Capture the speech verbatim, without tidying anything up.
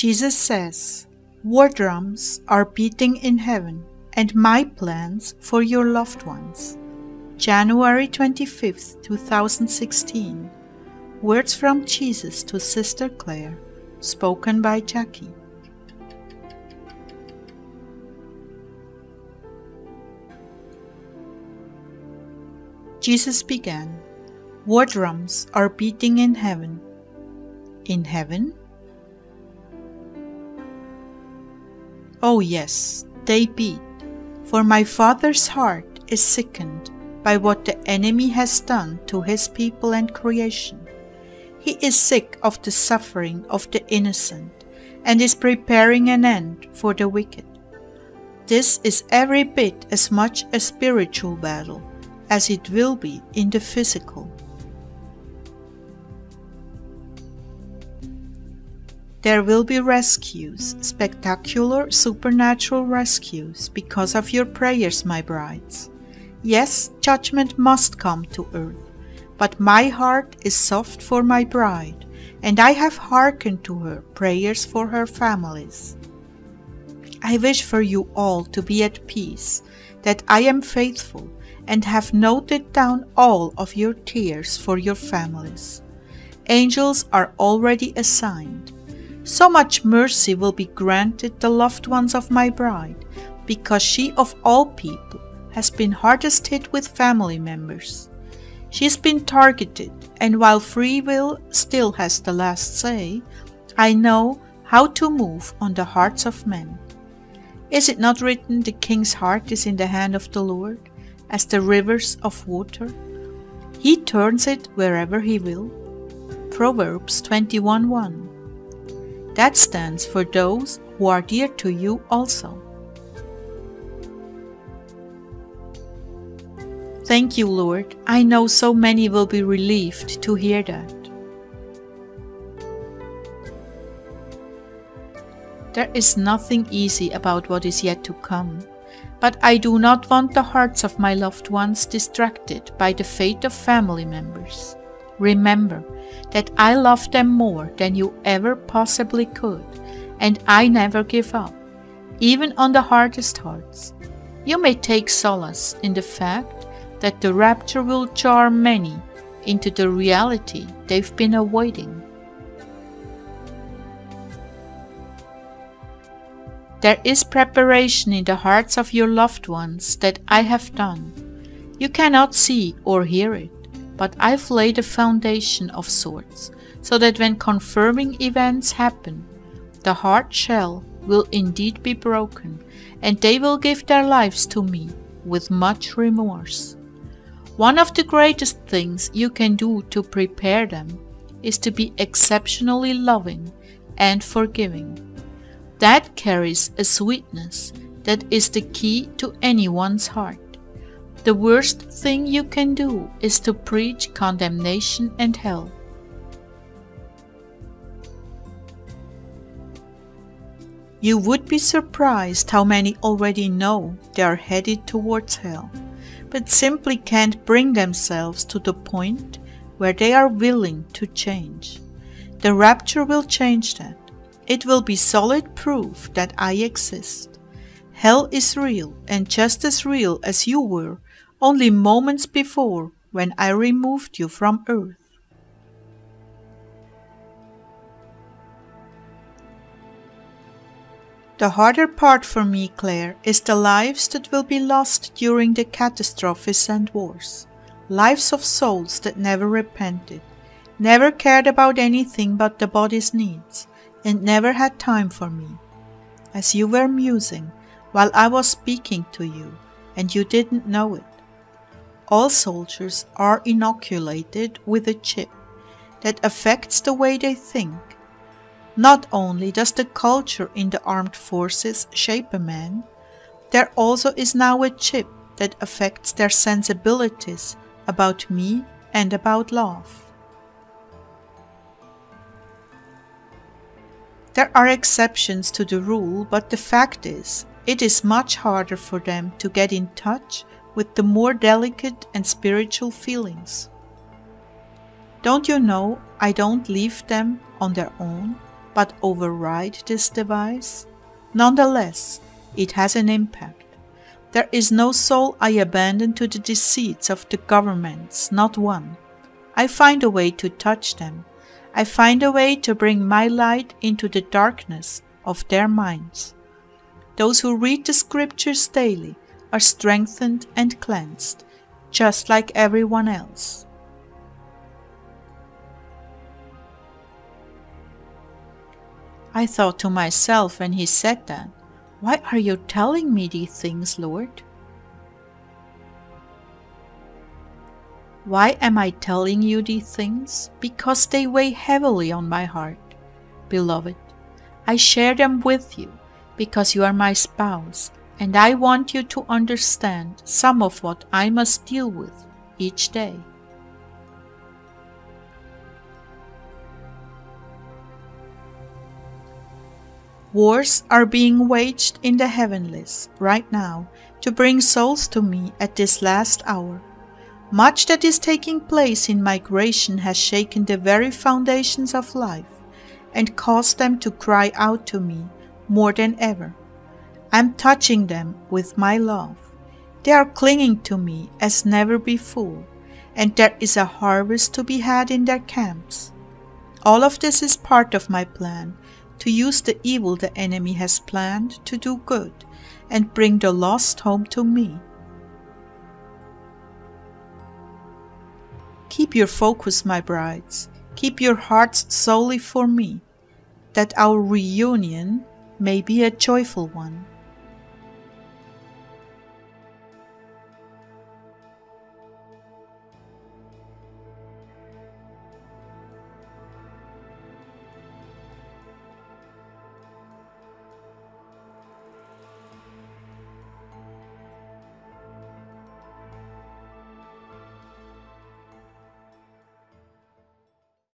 Jesus says, "War drums are beating in heaven, and my plans for your loved ones." January twenty-fifth, two thousand sixteen. Words from Jesus to Sister Clare, spoken by Jackie. Jesus began, "War drums are beating in heaven." In heaven? Oh yes, they beat, for my Father's heart is sickened by what the enemy has done to his people and creation. He is sick of the suffering of the innocent and is preparing an end for the wicked. This is every bit as much a spiritual battle as it will be in the physical. There will be rescues, spectacular supernatural rescues, because of your prayers, my brides. Yes, judgment must come to earth, but my heart is soft for my bride, and I have hearkened to her prayers for her families. I wish for you all to be at peace, that I am faithful, and have noted down all of your tears for your families. Angels are already assigned. So much mercy will be granted the loved ones of my bride, because she of all people has been hardest hit with family members. She has been targeted, and while free will still has the last say, I know how to move on the hearts of men. Is it not written, the king's heart is in the hand of the Lord, as the rivers of water? He turns it wherever he will. Proverbs twenty-one one. That stands for those who are dear to you also. Thank you, Lord. I know so many will be relieved to hear that. There is nothing easy about what is yet to come, but I do not want the hearts of my loved ones distracted by the fate of family members. Remember that I love them more than you ever possibly could, and I never give up, even on the hardest hearts. You may take solace in the fact that the rapture will jar many into the reality they've been avoiding. There is preparation in the hearts of your loved ones that I have done. You cannot see or hear it, but I've laid a foundation of sorts, so that when confirming events happen, the hard shell will indeed be broken, and they will give their lives to me with much remorse. One of the greatest things you can do to prepare them is to be exceptionally loving and forgiving. That carries a sweetness that is the key to anyone's heart. The worst thing you can do is to preach condemnation and hell. You would be surprised how many already know they are headed towards hell, but simply can't bring themselves to the point where they are willing to change. The rapture will change that. It will be solid proof that I exist. Hell is real, and just as real as you were only moments before, when I removed you from earth. The harder part for me, Clare, is the lives that will be lost during the catastrophes and wars. Lives of souls that never repented, never cared about anything but the body's needs, and never had time for me. As you were musing, while I was speaking to you, and you didn't know it. All soldiers are inoculated with a chip that affects the way they think. Not only does the culture in the armed forces shape a man, there also is now a chip that affects their sensibilities about me and about love. There are exceptions to the rule, but the fact is, it is much harder for them to get in touch with the more delicate and spiritual feelings. Don't you know I don't leave them on their own? but override this device? Nonetheless, it has an impact. There is no soul I abandon to the deceits of the governments, not one. I find a way to touch them. I find a way to bring my light into the darkness of their minds. Those who read the scriptures daily are strengthened and cleansed, just like everyone else. I thought to myself when he said that, "Why are you telling me these things, Lord?" Why am I telling you these things? Because they weigh heavily on my heart. Beloved, I share them with you because you are my spouse, and I want you to understand some of what I must deal with each day. Wars are being waged in the heavenlies right now to bring souls to me at this last hour. Much that is taking place in migration has shaken the very foundations of life and caused them to cry out to me more than ever. I'm touching them with my love. They are clinging to me as never before, and there is a harvest to be had in their camps. All of this is part of my plan to use the evil the enemy has planned to do good and bring the lost home to me. Keep your focus, my brides. Keep your hearts solely for me, that our reunion may be a joyful one.